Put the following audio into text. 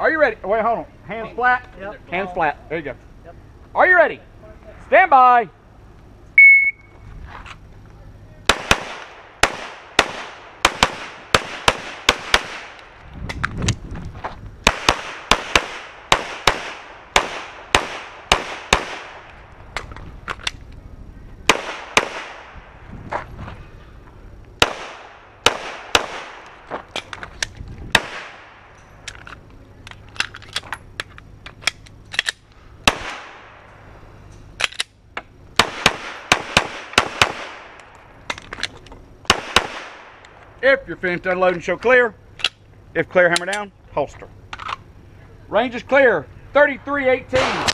Are you ready? Wait, hold on. Hands flat. Yep. Hands flat. There you go. Yep. Are you ready? Stand by. If you're finished unloading, show clear. If clear, hammer down, holster. Range is clear, 33-18.